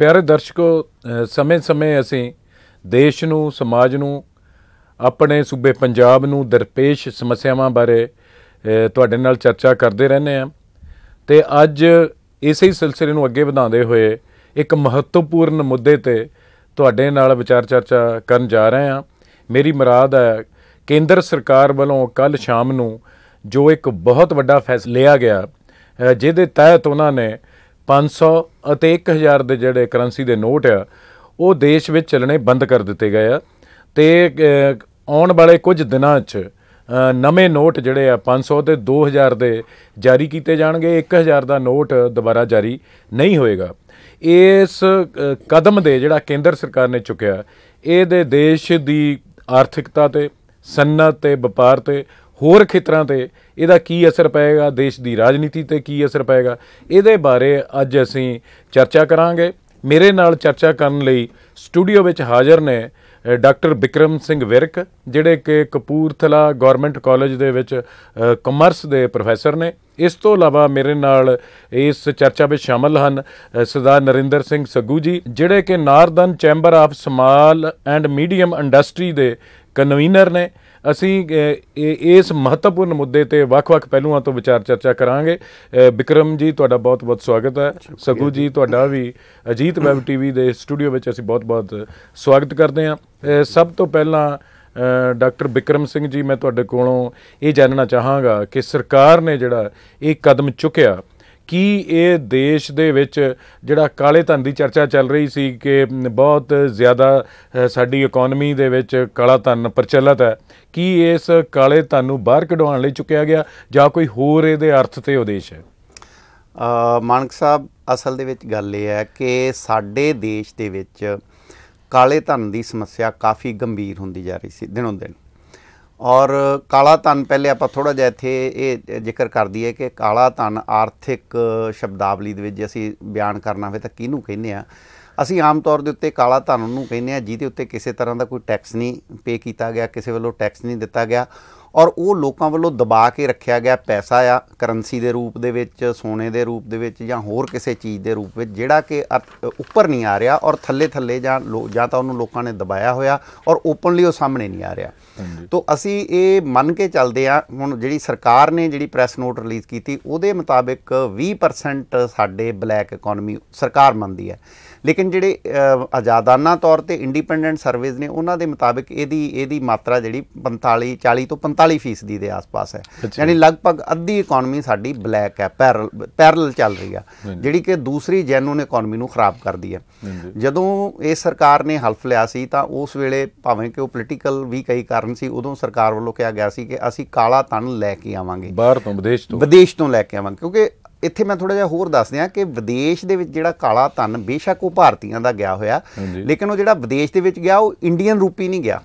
प्यारे दर्शकों, समय समय असी देश नू, समाज नू, अपने सूबे पंजाब नू दरपेश समस्यावां बारे तुहाडे नाल चर्चा करते रहने हैं। तो अज इस ही सिलसिले नू अगे वधांदे होए एक महत्वपूर्ण मुद्दे ते तुहाडे नाल विचार चर्चा करन जा रहे हैं। मेरी मुराद है केंद्र सरकार वालों कल शाम नू जो एक बहुत वड्डा फैसला लिया गया, जिहदे तहत उन्होंने 500 और 1000 के जोड़े करंसी के नोट आ वो देश में चलने बंद कर दिते गए। तो आने वाले कुछ दिनों नवे नोट जोड़े आ 500 और 2000 के जारी किए जाएंगे। 1000 का नोट दोबारा जारी नहीं होएगा। इस कदम दे जिहड़ा केंद्र सरकार ने चुकया ये देश की आर्थिकता ते, सन्नत ते, व्यापार ते, होर खेतरां ते इहदा की असर पएगा, देश की राजनीति ते की असर पएगा, इहदे बारे अज असीं चर्चा करांगे। मेरे नाल चर्चा करन लई स्टूडियो विच हाज़र ने डॉक्टर बिक्रम सिंह विर्क, जिहड़े कि कपूरथला गौरमेंट कॉलेज दे विच कॉमर्स दे प्रोफैसर ने। इस तो इलावा मेरे नाल इस चर्चा में शामिल हैं सरदार नरिंदर सिंह सग्गू जी, जिहड़े कि northern chamber of small and medium industry दे कन्वीनर ने। असी इस महत्वपूर्ण मुद्दे ते वख-वख पहलुआं तो विचार चर्चा करांगे। बिक्रम जी तुहाडा बहुत बहुत स्वागत है। सग्गू जी तुहाडा भी अजीत वैब टीवी दे स्टूडियो विच असी बहुत बहुत स्वागत करते हैं। सब तो पहला डॉक्टर बिक्रम सिंह जी, मैं तुहाडे कोलों ये जानना चाहांगा कि सरकार ने जिहड़ा ये कदम चुकया कि ये देश दे विच जिहड़ा काले धन की चर्चा चल रही सी कि बहुत ज़्यादा साडी इकोनॉमी दे विच काला धन प्रचलित है, कि इस काले धन नूं बाहर कढवाउण लई चुकिया गया जां कोई होर इहदे अर्थ ते उद्देश है? मानक साहब, असल दे विच गल इह है कि साडे देश दे विच काले धन की समस्या काफ़ी गंभीर होंदी जा रही सी दिनों दिन। और काला धन पहले आप थोड़ा जिहा इत्थे जिक्र कर दीए कि काला धन आर्थिक शब्दावली दे विच जे असीं बयान करना होवे तां किहनूं कहिंदे आ? असीं आम तौर दे उत्ते काला धन नूं कहिंदे आ जिहदे उत्ते किसी तरह का कोई टैक्स नहीं पे कीता गया, किसी वल्लों टैक्स नहीं दित्ता गया और वो लोकां वल्लों दबा के रखिया गया पैसा आ करंसी दे रूप दे विच, सोने दे रूप दे विच जां होर किसी चीज़ दे रूप विच, जिहड़ा कि उपर नहीं आ रहा और थल्ले थल्ले जां तां उहनूं लोकां ने दबाया होया और ओपनली वो सामने नहीं आ रहा। तो असीं ये मन के चलदे आ, हुण जिहड़ी सरकार ने जिहड़ी प्रैस नोट रिलीज़ कीती उहदे मुताबिक 20% साडे ब्लैक इकोनॉमी सरकार मंनदी है, लेकिन जिहड़े आजादाना तौर पर इंडिपेंडेंट सर्विस ने उन्हां दे मुताबिक इहदी मात्रा जिहड़ी 40 तो 45% के आसपास है, यानी लगभग अद्धी इकोनॉमी साडी ब्लैक है, पैरल चल रही है, जिहड़ी कि दूसरी जैनून इकोनॉमी नूं खराब करती है। जदों इस सरकार ने हल्फ लिया सी तां उस वेले भावें कि पोलिटिकल भी कई कारण सी, उदों सरकार वल्लों कहा गया सी कि असीं काला धन लैके आवांगे बाहर तों, विदेश तों लैके आवांगे। क्योंकि इत्थे मैं थोड़ा जिहा होर दस दियां कि विदेश दे विच जिहड़ा काला धन बेशक वो भारतीयां दा गया होया, लेकिन वो जिहड़ा विदेश दे विच गया वो इंडियन रूपी नहीं गया,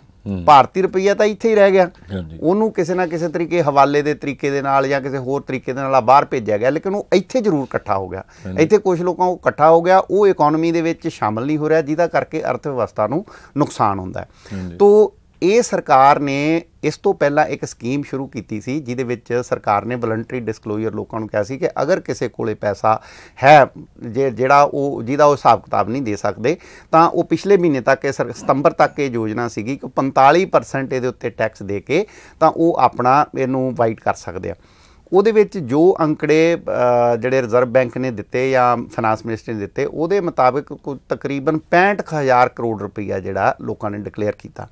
भारतीय रुपया तो इत्थे ही रह गया। उन्होंने किसी ना किसी तरीके हवाले के तरीके दे नाल या किसी होर तरीके दे नाल बाहर भेजा गया, लेकिन वो इत्थे जरूर इकट्ठा हो गया। इत्थे कुछ लोगों को इकट्ठा हो गया, वो इकोनॉमी दे विच शामिल नहीं हो रहा, जिहदा करके अर्थ व्यवस्था नूं नुकसान हुंदा है। तो ये सरकार ने इस तो पहला एक स्कीम शुरू की सी जिहदे विच सरकार ने वलंटरी डिस्कलोजर लोगों को कहा सी कि अगर किसी कोले पैसा है जिहड़ा वो जिहदा वो हिसाब किताब नहीं दे सकते तां वो पिछले महीने तक सितंबर तक ये योजना सी कि 45% ये उत्ते टैक्स दे के तां वो अपना इनू वाइट कर सकते हैं। उहदे विच जो अंकड़े जिहड़े रिजर्व बैंक ने दिते या फाइनेंस मिनिस्टर ने दिते उहदे मुताबिक तकरीबन 65,000 करोड़ रुपया जिहड़ा लोगों ने डिकलेयर किया।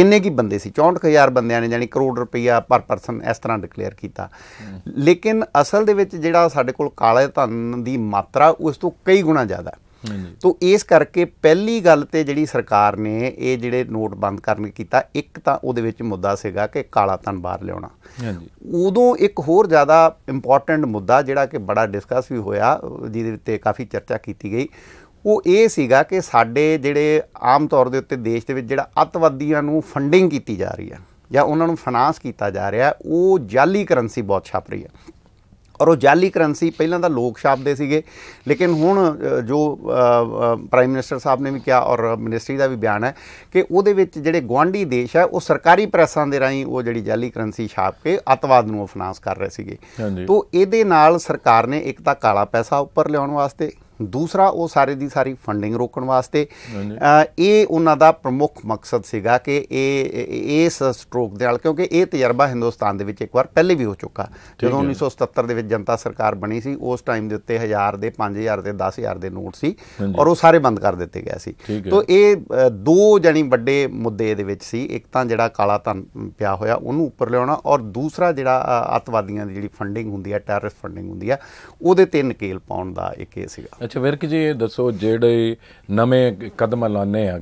इन्ने की बंदे सी 64,000 बंदियां ने जानी करोड़ रुपया पर परसन इस तरह डिकलेयर किया, लेकिन असल दे विच जिहड़ा साडे कोल काले धन की मात्रा उस तो कई गुणा ज़्यादा। तो इस करके पहली गल तो जिहड़ी सरकार ने ये जिहड़े नोट बंद करने कीता, एक तां उहदे विच मुद्दा सीगा कि काला धन बाहर लिआउणा। उदों एक होर ज़्यादा इंपॉर्टेंट मुद्दा जिहड़ा कि बड़ा डिस्कस भी होया, जिहदे उत्ते काफ़ी चर्चा की गई, वो ये सीगा कि साडे जिहड़े आम तौर दे उत्ते देश दे विच जिहड़ा अतवादियां नूं फंडिंग की जा रही है या उन्हां नूं फाइनांस किया जा रहा, वो जाली करंसी बहुत छप रही है। और वो जाली करंसी पहलां तां लोग छापदे सीगे, लेकिन हुण जो प्राइम मिनिस्टर साहब ने भी कहा और मिनिस्ट्री का भी बयान है कि उहदे विच जिहड़े गुआंढी देश है वो सरकारी प्रेसां दे राहीं वो जिहड़ी जाली करंसी छाप के अतवाद नूं फाइनांस कर रहे सीगे। तो इहदे नाल सरकार ने एक तां काला पैसा उपर लिआउण वास्ते दूसरा वो सारे दी सारी फंडिंग रोकण वास्ते ये उन्हां दा प्रमुख मकसद सीगा कि इस स्ट्रोक दे नाल क्योंकि ये तजर्बा हिंदुस्तान दे विच एक बार पहले भी हो चुका जो 1977 दे विच जनता सरकार बनी सी उस टाइम दे उत्ते 1000 दे 5000 दे 10000 दे नोट सी और वो सारे बंद कर दिते गए सी। तो ये दो जानी वड्डे मुद्दे इहदे विच सी, एक तां जिहड़ा काला धन पिया होया उहनूं उपर लिआउणा और दूसरा जिहड़ा अतवादियां दी जिहड़ी फंडिंग हुंदी है टैररिस्ट फंडिंग हुंदी है उहदे ते नकेल पाउण दा एक इह सीगा। अच्छा विर्क जी दसो जिहड़े नवें कदम लाने आ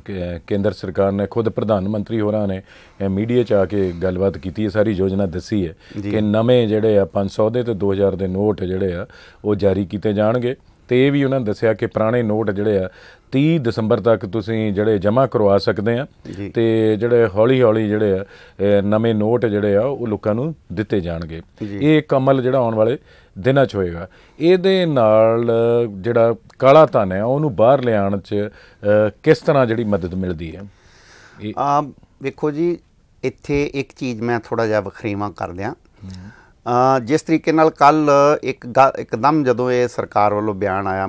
केंद्र सरकार ने, खुद प्रधानमंत्री होरां ने मीडिया च आके गलबात की है, सारी योजना दसी है कि नवें जिहड़े 500 दे ते 2000 दे नोट जिहड़े आ वो जारी किए जाणगे ते ये भी उन्होंने दसिया कि पुराने नोट जिहड़े आ 30 दिसंबर तक तुसीं जिहड़े जमा करवा सकते हैं तो जिहड़े हौली हौली जिहड़े नवें नोट जिहड़े आ वो लोकां नूं दित्ते जाणगे। ये एक अमल जिहड़ा आउण वाले दिनां च होएगा। इहदे नाल जिहड़ा काला धन है उहनूं बाहर लिआउण च किस तरह जिहड़ी मदद मिलदी है? वेखो जी इत्थे एक चीज़ मैं थोड़ा जिहा वखरेवा करदा, जिस तरीके नाल कल एकदम जदों ये सरकार वालों बयान आया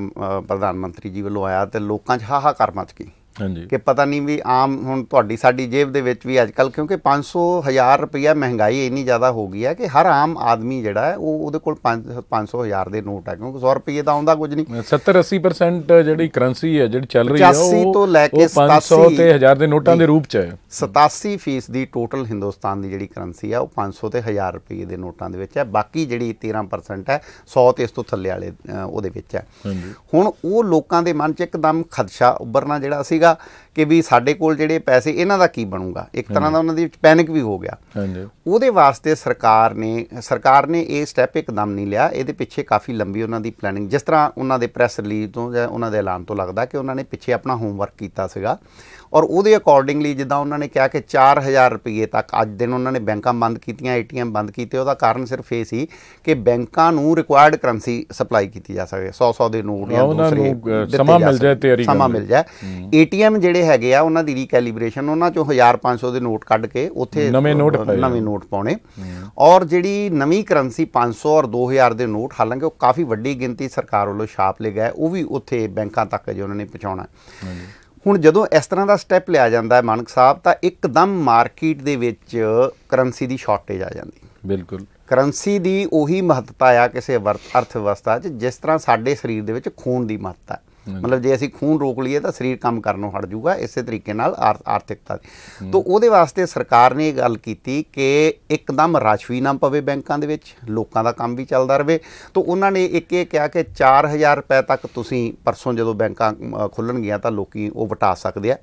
प्रधानमंत्री जी वालों आया तो लोगों हाहाकार मच गई कि पता नहीं भी आम हुण तुहाडी साडी जेब दे विच भी अजकल क्योंकि 500 हज़ार रुपया महंगाई इन्नी ज़्यादा हो गई है कि हर आम आदमी जिहड़ा है वो उहदे कोल 500 हज़ार दे नोट है क्योंकि 100 रुपये दा आउंदा कुछ नहीं। 70-80% जिहड़ी करंसी है जिहड़ी चल रही है 85 तो लैके 100 ते 1000 दे नोटां दे रूप च है। 87% टोटल हिंदुस्तान दी जिहड़ी करंसी है वो 500 ते 1000 रुपये दे नोटां दे विच है, बाकी जिहड़ी 13% है 100 ते इस तों थल्ले वाले उहदे विच है। हुण वो लोकां दे मन च एकदम खदशा उभरना जिहड़ा सी कि भी साडे कोल जेड़े पैसे इन्हां दा की बनूगा, एक तरह का उन्होंने पैनिक भी हो गया। उहदे वास्ते सरकार ने ये स्टैप एकदम नहीं लिया, ये पिछे काफ़ी लंबी उन्होंने प्लैनिंग जिस तरह उन्होंने प्रैस रिलीज तो या उन्होंने ऐलान तो लगता कि उन्होंने पिछे अपना होमवर्क किया सीगा और उहदे अकॉर्डिंगली जिदा उन्होंने कहा कि 4000 रुपये तक अज दिन उन्होंने बैंकां बंद कीतियां, ATM बंद कीते। उहदा कारण सिर्फ ये सी कि बैंकां नूं रिक्वायर्ड करंसी सप्लाई की जा सके, 100 दे नोट या दूसरे समा मिल जाए। ATM जिहड़े हैगे आ उन्हां दी रीकैलीब्रेशन, उन्हां चों 1500 दे नोट कढ के उत्थे नवें नोट पाउने और जिहड़ी नवीं करंसी 500 और 2000 दे नोट, हालांकि वो काफ़ी वड्डी गिनती सरकार वालों छाप ले गए, वो भी उत्थे बैंकां तक जो उन्होंने पहुँचाउणा। हुण जदों इस तरह का स्टैप लिया जाता है मानक साहब तो एकदम मार्केट दे विच करंसी की शॉर्टेज आ जाती। बिल्कुल करंसी की उही महत्ता आ किसी अर्थव्यवस्था जिस तरह साडे शरीर दे विच खून की महत्ता है, मतलब जे असीं खून रोक लीए तो शरीर काम करनों हट जूगा। इस तरीके आर्थिकता तो उहदे वास्ते सरकार ने गल कीती कि एकदम रश भी ना पवे बैंकां दे विच, लोकां दा काम भी चलदा रहे। तो उन्होंने एक ये कहा कि 4000 रुपये तक तुसीं परसों जदों बैंकां खुल्लणगियां तां लोकी वो वटा सकदे आ।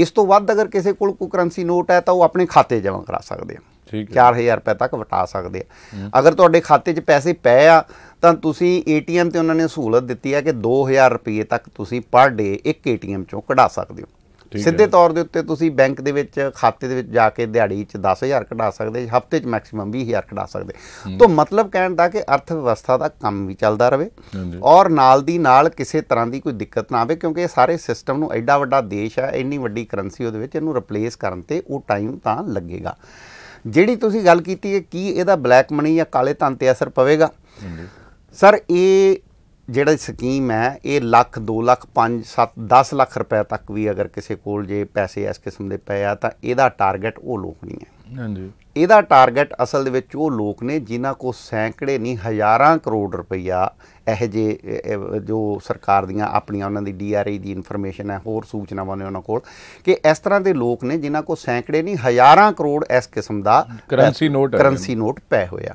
इस तो वध अगर किसी कोल कोई करंसी नोट है तो वो अपने खाते जमा करा सकदे आ, 4000 रुपये तक वटा सकते हैं। अगर तुहाडे खाते 'च पैसे पै आ तां तुसीं ATM ते उन्होंने सहूलत दी है कि 2000 रुपये तक तुसीं पर डे एक ATM चों कढा सकते हो। सीधे तौर दे उत्ते तुसीं बैंक दे विच खाते दे विच जाके दिहाड़ी 'च 10,000 कढा सकते, हफ्ते 'च मैक्सीमम 20,000 कढा सकते। तो मतलब कहण दा कि अर्थव्यवस्था दा काम भी चलदा रहे और नाल दी नाल किसी तरह की कोई दिक्कत ना आवे क्योंकि सारे सिस्टम नूं एडा वड्डा देश है, इन्नी वड्डी करंसी उहदे विच इहनूं रिप्लेस करन ते वो टाइम तां लगेगा। जिहड़ी तुसीं गल कीती है कि इहदा ब्लैक मनी या काले धन ते असर पवेगा, सर ये जिहड़ी स्कीम है ये 1 लाख 2 लाख 5 7 10 लाख रुपये तक भी अगर किसी कोल जे पैसे इस किस्म के पे आ तां इहदा टारगेट वो लोक नहीं है। हाँ जी, इहदा टारगेट असल दे विच ओह लोक ने जिन्हां को सैकड़े नहीं हज़ारां करोड़ रुपया यह जे जो सरकार दियां अपनियां उन्हां दी DRI दी इनफॉर्मेशन है होर सूचनावां ने उन्हां कोल कि इस तरह के लोग ने जिन्हां को सैकड़े नहीं हज़ारां करोड़ इस किस्म का करंसी नोट पै होया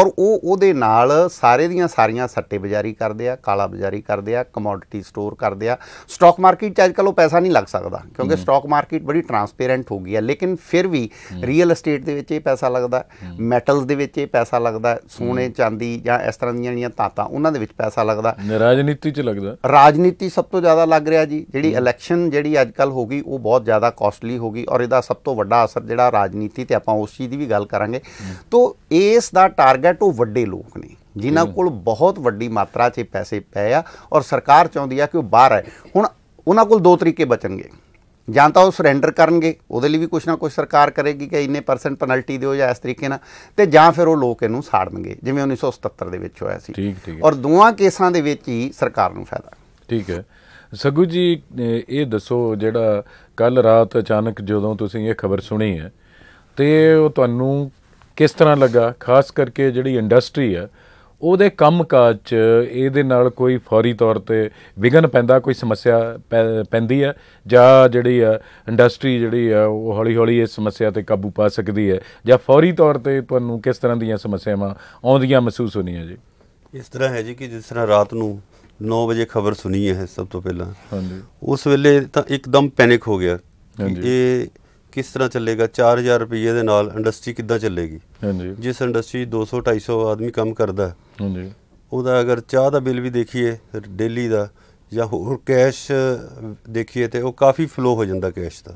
और वह उहदे नाल सारे दियां सारियां सट्टेबाजारी करदे आ, काला बाजारी करदे आ, कमोडिटी स्टोर करदे आ। स्टॉक मार्केट च अजकल पैसा नहीं लग सकता क्योंकि स्टॉक मार्केट बड़ी ट्रांसपेरेंट हो गई है, लेकिन फिर भी रियल एस्टेट दे विच पैसा लगता है, मैटल्स दे विच पैसा लगता है, सोने चांदी या इस तरह दी जिहड़ियां धातां उन्हां दे विच पैसा लगता है। राजनीति च लगदा, राजनीति सब तो ज़्यादा लग रहा जी। जिहड़ी इलैक्शन जिहड़ी अजकल हो गई वो बहुत ज़्यादा कॉस्टली हो गई और इहदा सब तो वड्डा असर जिहड़ा राजनीति ते आपां उस चीज़ दी भी गल करांगे। तो इस दा टारगेट वो वड्डे लोक ने जिन्हां कोल बहुत वड्डी मात्रा च पैसे पए आ और सरकार चाहुंदी आ कि वो बाहर आए। हुण उन्हां कोल दो तरीके बचणगे, जां तां ओह सुरेंडर करनगे, उहदे लई भी कुछ ना कुछ सरकार करेगी कि इन्ने % पेनल्टी दिओ या इस तरीके नाल, ते जां फिर ओह लोक इहनूं साड़नगे जिवें 1977 दे विच होया सी। और दोवां केसां दे विच ही सरकार नूं फायदा। ठीक है सग्गू जी, ये दसो जिहड़ा कल रात अचानक जदों तुसीं ये खबर सुनी है तो तुहानूं किस तरह लगा, खास करके जिहड़ी इंडस्ट्री है ਉਹਦੇ ਕੰਮਕਾਜ 'ਚ ਇਹਦੇ ਨਾਲ ਕੋਈ ਫੌਰੀ ਤੌਰ 'ਤੇ ਵਿਘਨ ਪੈਂਦਾ, ਕੋਈ ਸਮੱਸਿਆ ਪੈਂਦੀ ਹੈ ਜਾਂ ਜਿਹੜੀ ਆ ਇੰਡਸਟਰੀ ਜਿਹੜੀ ਆ ਉਹ ਹੌਲੀ ਹੌਲੀ ਇਸ ਸਮੱਸਿਆ 'ਤੇ ਕਾਬੂ ਪਾ ਸਕਦੀ ਹੈ ਜਾਂ ਫੌਰੀ ਤੌਰ 'ਤੇ ਤੁਹਾਨੂੰ ਕਿਸ ਤਰ੍ਹਾਂ ਦੀਆਂ ਸਮੱਸਿਆਵਾਂ ਆਉਂਦੀਆਂ ਮਹਿਸੂਸ ਹੋਣੀਆਂ ਜੀ? ਇਸ ਤਰ੍ਹਾਂ ਹੈ ਜੀ ਕਿ ਜਿਸ ਤਰ੍ਹਾਂ ਰਾਤ ਨੂੰ 9 ਵਜੇ ਖਬਰ ਸੁਣੀ ਹੈ ਸਭ ਤੋਂ ਪਹਿਲਾਂ, ਹਾਂਜੀ ਉਸ ਵੇਲੇ ਤਾਂ ਇੱਕਦਮ ਪੈਨਿਕ ਹੋ ਗਿਆ ਕਿ ਇਹ किस तरह चलेगा, 4000 रुपये के नाल इंडस्ट्री किद्दां चलेगी। जिस इंडस्ट्री 200-250 आदमी काम करता है, उदा अगर चाह का बिल भी देखिए डेली का या होर कैश देखिए तो काफ़ी फ्लो हो जाता कैश का,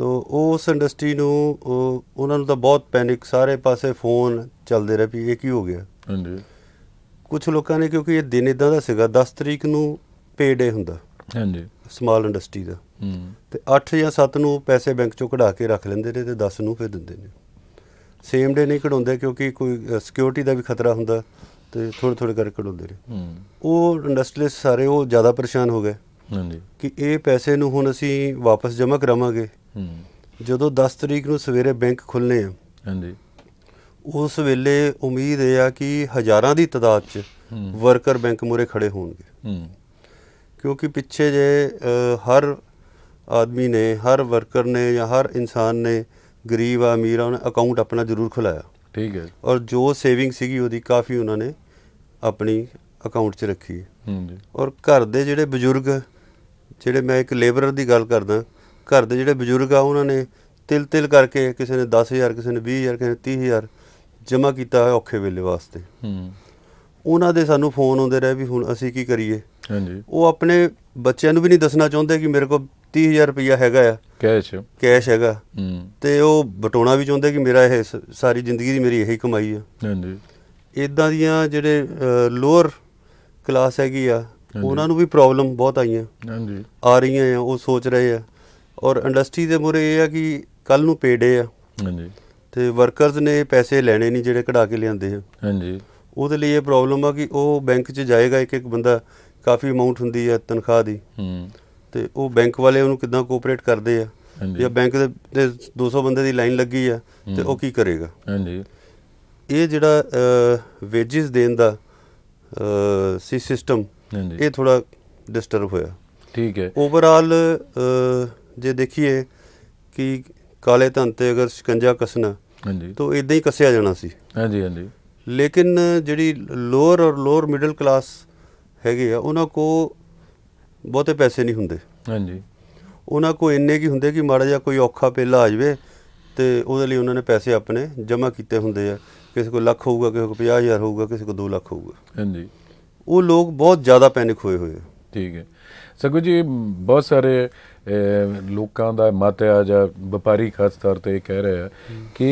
तो उस इंडस्ट्री नूं उन्होंने तो बहुत पैनिक, सारे पासे फोन चलते रहे भी ये की हो गया। कुछ लोगों ने क्योंकि ये दिन इदा का सीगा, 10 तरीक नूं पे डे हुंदा स्मॉल इंडस्ट्री का, तो 8 या 7 ਨੂੰ पैसे बैंक चों कढ़ा के रख लेंदे ने ते 10 ਨੂੰ फिर दिंदे ने। सेम डे नहीं कढ़ाउंदे क्योंकि कोई सिक्योरिटी का भी खतरा हुंदा ते थोड़े थोड़े करके कढ़ाउंदे ने। वो इंडस्ट्रियलिस्ट सारे वो ज़्यादा परेशान हो गए कि ये पैसे नूं हुण असीं वापस जमा करावांगे। जदों 10 तरीक नूं सवेरे बैंक खुलने हैं, उस वेले उम्मीद है आ कि हज़ारां दी तादाद च वर्कर बैंक मूहरे खड़े होणगे, क्योंकि पिछे जे हर आदमी ने, हर वर्कर ने या हर इंसान ने, गरीब अमीर उन्हें अकाउंट अपना जरूर खुलाया, ठीक है, और जो सेविंग सीगी उहदी काफ़ी उन्होंने अपनी अकाउंट च रखी। और घर दे जिहड़े बजुर्ग, जिहड़े मैं एक लेबरर दी गल करदा, घर दे जिहड़े बजुर्ग आ उन्होंने तिल तिल करके किसी ने 10,000, किसी ने 20,000, किसी ने 30,000 जमा किया औखे वेले वास्ते। उन्हां दे सानूं फोन आउंदे रहे भी हुण असीं की करिए। वो अपने बच्चों भी नहीं दसना चाहते कि मेरे को 30,000 रुपया हैगा आ कैश हैगा, तो वो बटाउणा भी चाहते कि मेरा यह सारी जिंदगी की मेरी यही कमाई है। इदां दियां जिहड़े लोअर क्लास हैगी आ उन्हां नूं भी प्रॉब्लम बहुत आ रही है, वो सोच रहे हैं। और इंडस्ट्री के मूहरे ये है कि कल नूं पे डे आ ते वर्कर्स ने पैसे लैने नहीं जिहड़े कढ़ा के लिआंदे हैं, ਉਹਦੇ ਲਈ ਇਹ ਪ੍ਰੋਬਲਮ ਆ ਕਿ ਉਹ ਬੈਂਕ 'ਚ ਜਾਏਗਾ, ਇੱਕ ਇੱਕ ਬੰਦਾ ਕਾਫੀ ਅਮਾਉਂਟ ਹੁੰਦੀ ਹੈ ਤਨਖਾਹ ਦੀ, ਤੇ ਉਹ ਬੈਂਕ ਵਾਲੇ ਉਹਨੂੰ ਕਿਦਾਂ ਕੋਆਪਰੇਟ ਕਰਦੇ ਆ, ਜਾਂ ਬੈਂਕ ਦੇ 200 ਬੰਦੇ ਦੀ ਲਾਈਨ ਲੱਗੀ ਆ ਤੇ ਉਹ ਕੀ ਕਰੇਗਾ। ਇਹ ਜਿਹੜਾ ਵੇਜਸ ਦੇਣ ਦਾ ਸੀ ਸਿਸਟਮ, ਇਹ ਥੋੜਾ ਡਿਸਟਰਬ ਹੋਇਆ, ਠੀਕ ਹੈ। ਓਵਰਆਲ ਜੇ ਦੇਖੀਏ ਕਿ ਕਾਲੇ ਧਨ ਤੇ ਅਗਰ ਸ਼ਿਕੰਜਾ ਕੱਸਣਾ ਤਾਂ ਇਦਾਂ ਹੀ ਕੱਸਿਆ ਜਾਣਾ ਸੀ, लेकिन जी लोअर और लोअर मिडल क्लास है उन्होंने को बहुते पैसे नहीं होंगे, उन्होंने को इन्ने की होंगे कि माड़ा जहा कोई औखा पेला आ जाए तो वो उन्होंने पैसे अपने जमा किए होंगे। किसी को लख होगा, किसी को 50,000 होगा, किसी को 2 लाख होगा। वो लोग बहुत ज़्यादा पैनिक हुए हुए हैं। ठीक है सगू जी, बहुत सारे लोगों का मत है या व्यापारी खास तौर पर कह रहे हैं कि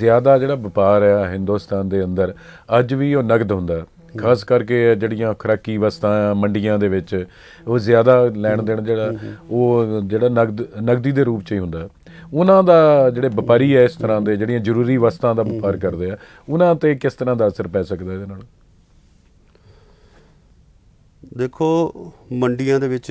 ज़्यादा जो व्यापार है हिंदुस्तान के अंदर अज भी वो नगद होंदा, खास करके जड़ियाँ खुराकी वस्तां मंडियां दे विच वो ज़्यादा लैण देण जो नगदी के रूप च ही होंदा। उन्हां दा जिहड़े व्यापारी है इस तरह के जड़ियाँ जरूरी वस्तां का व्यापार करते हैं, उन्हां ते किस तरह का असर पै सकदा है? इहदे नाल देखो मंडियां दे विच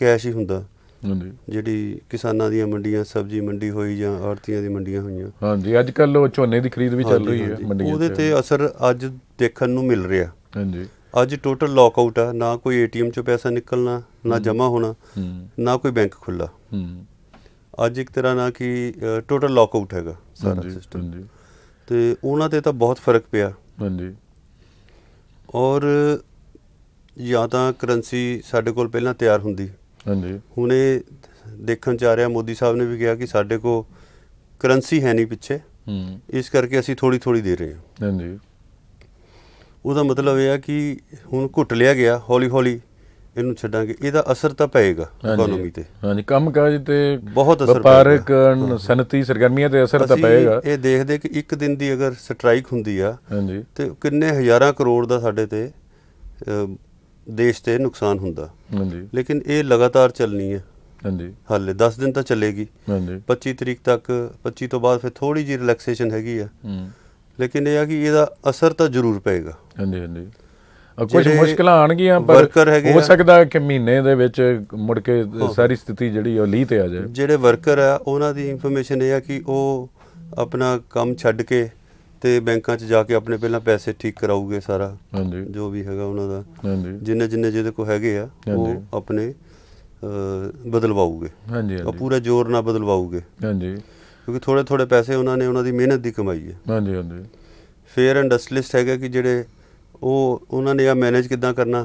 कैश ही होंदा, जिहड़ी किसानां दी मंडियां, सब्जी मंडी होई जां आड़तियां दी मंडियां होईयां। हाँ जी, अजकल वो झोने की खरीद भी चल रही है मंडियां, उहदे ते असर अज देखण नूं मिल रिहा। हाँ जी, अज टोटल लॉकआउट आ, ना कोई ATM चों पैसा निकलना, ना जमा होना, ना कोई बैंक खुला। अज एक तरह ना कि टोटल लॉकआउट हैगा सारा सिस्टम, ते उहनां ते तां बहुत फर्क पिया। और ਜਾਂ ਤਾਂ ਕਰੰਸੀ ਸਾਡੇ ਕੋਲ ਪਹਿਲਾਂ ਤਿਆਰ ਹੁੰਦੀ, ਹੁਣ ਇਹ ਦੇਖਣ 'ਚ ਆ ਰਿਹਾ, ਮੋਦੀ ਸਾਹਿਬ ਨੇ ਵੀ ਕਿਹਾ ਕਿ ਸਾਡੇ ਕੋਲ ਕਰੰਸੀ ਹੈ ਨਹੀਂ ਪਿੱਛੇ, ਇਸ ਕਰਕੇ ਅਸੀਂ ਥੋੜ੍ਹੀ ਥੋੜ੍ਹੀ ਦੇ ਰਹੇ ਹਾਂ। ਉਹਦਾ ਮਤਲਬ ਇਹ ਆ ਕਿ ਹੁਣ ਘੁੱਟ ਲਿਆ ਗਿਆ, ਹੌਲੀ ਹੌਲੀ ਇਹਨੂੰ ਛੱਡਾਂਗੇ, ਇਹਦਾ ਅਸਰ ਤਾਂ ਪਏਗਾ ਇਕਨੋਮੀ ਤੇ। ਹਾਂਜੀ, ਕੰਮਕਾਜ ਤੇ ਬਹੁਤ ਅਸਰ, ਵਪਾਰਕ ਸਨਅਤੀ ਸਰਗਰਮੀਆਂ ਤੇ ਅਸਰ ਤਾਂ ਪਏਗਾ। ਇਹ ਦੇਖਦੇ ਕਿ ਇੱਕ ਦਿਨ ਦੀ ਅਗਰ ਸਟ੍ਰਾਈਕ ਹੁੰਦੀ ਆ ਤੇ ਕਿੰਨੇ ਹਜ਼ਾਰਾਂ ਕਰੋੜ ਦਾ ਸਾਡੇ ਤੇ देश ते नुकसान हुंदा। लेकिन ये लगातार चलनी है, हाले 10 दिन तो चलेगी, 25 तरीक तक, 25 तो बाद फिर थोड़ी जी रिलैक्सेशन हैगी है, लेकिन यह है कि इसका असर तो जरूर पेगा। ਕੁਝ ਮੁਸ਼ਕਲਾਂ ਆਣਗੀਆਂ ਪਰ ਹੋ ਸਕਦਾ ਕਿ ਮਹੀਨੇ ਦੇ ਵਿੱਚ ਮੁੜ ਕੇ ਸਾਰੀ ਸਥਿਤੀ ਜਿਹੜੀ ਉਹ ਲੀਹ ਤੇ ਆ ਜਾਏ। ਜਿਹੜੇ ਵਰਕਰ ਆ ਉਹਨਾਂ ਦੀ ਇਨਫੋਰਮੇਸ਼ਨ ਇਹ ਆ ਕਿ ਉਹ ਆਪਣਾ ਕੰਮ ਛੱਡ ਕੇ ਤੇ ਬੈਂਕਾਂ 'ਚ ਜਾ ਕੇ ਆਪਣੇ ਪਹਿਲਾਂ ਪੈਸੇ ਠੀਕ ਕਰਾਉਗੇ ਸਾਰਾ ਜੋ ਵੀ ਹੈਗਾ ਉਹਨਾਂ ਦਾ ਜਿੰਨੇ ਜਿੰਨੇ ਜਿਹਦੇ ਕੋਲ ਹੈਗੇ ਆ ਉਹ ਆਪਣੇ ਬਦਲਵਾਉਗੇ। ਹਾਂਜੀ ਉਹ ਪੂਰਾ ਜ਼ੋਰ ਨਾਲ ਬਦਲਵਾਉਗੇ। ਹਾਂਜੀ ਕਿਉਂਕਿ ਥੋੜੇ ਥੋੜੇ ਪੈਸੇ ਉਹਨਾਂ ਨੇ ਉਹਨਾਂ ਦੀ ਮਿਹਨਤ ਦੀ ਕਮਾਈ ਹੈ। ਹਾਂਜੀ ਹਾਂਜੀ ਫੇਅਰ ਇੰਡਸਟਰੀਲਿਸਟ ਹੈਗਾ ਕਿ ਜਿਹੜੇ ਉਹ ਉਹਨਾਂ ਨੇ ਆ ਮੈਨੇਜ ਕਿੱਦਾਂ ਕਰਨਾ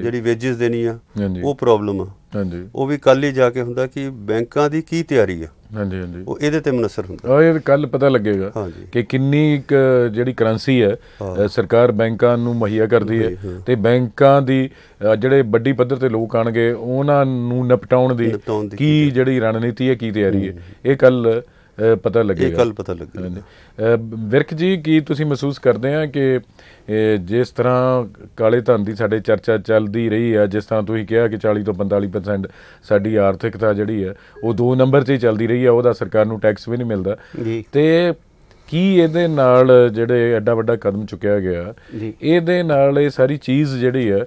ਜਿਹੜੀ ਵੇਜਿਸ ਦੇਣੀ ਆ ਉਹ ਪ੍ਰੋਬਲਮ ਆ। ਹਾਂਜੀ ਉਹ ਵੀ ਕੱਲ ਹੀ ਜਾ ਕੇ ਹੁੰਦਾ ਕਿ ਬੈਂਕਾਂ ਦੀ ਕੀ ਤਿਆਰੀ ਆ। ਹਾਂਜੀ ਹਾਂਜੀ ਉਹ ਇਹਦੇ ਤੇ ਮਨਸਰ ਹੁੰਦਾ ਇਹ ਕੱਲ ਪਤਾ ਲੱਗੇਗਾ ਕਿ ਕਿੰਨੀ ਜਿਹੜੀ ਕਰੰਸੀ ਹੈ ਸਰਕਾਰ ਬੈਂਕਾਂ ਨੂੰ ਮੁਹੱਈਆ ਕਰਦੀ ਹੈ ਤੇ ਬੈਂਕਾਂ ਦੀ ਜਿਹੜੇ ਵੱਡੀ ਪੱਧਰ ਤੇ ਲੋਕ ਆਣਗੇ ਉਹਨਾਂ ਨੂੰ ਨਿਪਟਾਉਣ ਦੀ ਕੀ ਜਿਹੜੀ ਰਣਨੀਤੀ ਹੈ ਕੀ ਤਿਆਰੀ ਹੈ ਇਹ ਕੱਲ ਪਤਾ ਲੱਗੇਗਾ। ਕੱਲ ਪਤਾ ਲੱਗੇਗਾ। ਵਿਰਕ ਜੀ ਕੀ ਤੁਸੀਂ ਮਹਿਸੂਸ ਕਰਦੇ ਆ ਕਿ ਜਿਸ ਤਰ੍ਹਾਂ ਕਾਲੇ ਧਨ ਦੀ ਸਾਡੇ ਚਰਚਾ ਚੱਲਦੀ ਰਹੀ ਹੈ ਜਿਸ ਤਰ੍ਹਾਂ ਤੁਸੀਂ ਕਿਹਾ ਕਿ 40 ਤੋਂ 45% ਸਾਡੀ ਆਰਥਿਕਤਾ ਜਿਹੜੀ ਹੈ ਉਹ 2 ਨੰਬਰ 'ਚ ਹੀ ਚੱਲਦੀ ਰਹੀ ਹੈ ਉਹਦਾ ਸਰਕਾਰ ਨੂੰ ਟੈਕਸ ਵੀ ਨਹੀਂ ਮਿਲਦਾ ਤੇ ਕੀ ਇਹਦੇ ਨਾਲ ਜਿਹੜੇ ਐਡਾ ਵੱਡਾ ਕਦਮ ਚੁੱਕਿਆ ਗਿਆ ਇਹਦੇ ਨਾਲ ਇਹ ਸਾਰੀ ਚੀਜ਼ ਜਿਹੜੀ ਹੈ